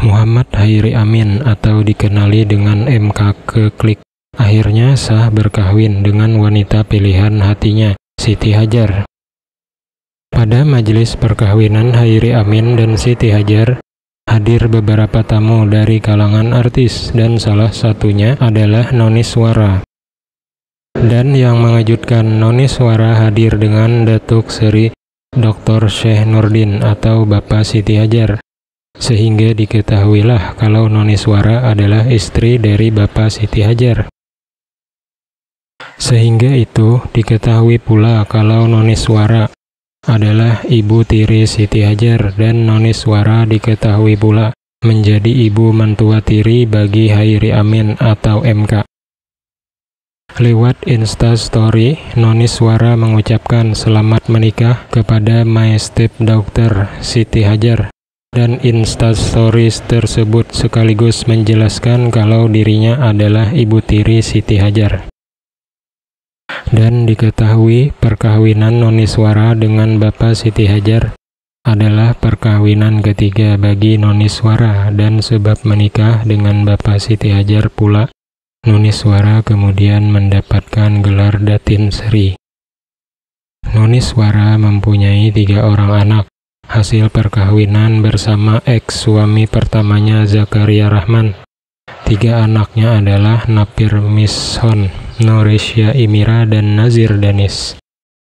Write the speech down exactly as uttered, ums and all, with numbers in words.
Muhammad Hairi Amin atau dikenali dengan M K K-Clique akhirnya sah berkahwin dengan wanita pilihan hatinya, Siti Hajar. Pada majelis perkahwinan Hairi Amin dan Siti Hajar, hadir beberapa tamu dari kalangan artis dan salah satunya adalah Noniswara. Dan yang mengejutkan, Noniswara hadir dengan Datuk Seri Doktor Sheikh Nordin atau Bapak Siti Hajar. Sehingga diketahuilah kalau Noniswara adalah istri dari Bapak Siti Hajar. Sehingga itu diketahui pula kalau Noniswara adalah ibu tiri Siti Hajar dan Noniswara diketahui pula menjadi ibu mantua tiri bagi Hairi Amin atau M K. Lewat Instastory, Noniswara mengucapkan selamat menikah kepada my step daughter Siti Hajar, dan Instastory tersebut sekaligus menjelaskan kalau dirinya adalah ibu tiri Siti Hajar. Dan diketahui perkahwinan Noniswara dengan Bapak Siti Hajar adalah perkahwinan ketiga bagi Noniswara, dan sebab menikah dengan Bapak Siti Hajar pula Noniswara kemudian mendapatkan gelar Datin Seri. Noniswara mempunyai tiga orang anak hasil perkahwinan bersama ex suami pertamanya Zakaria Rahman. Tiga anaknya adalah Nafir Mishon, Norishia Imira, dan Nazir Danis.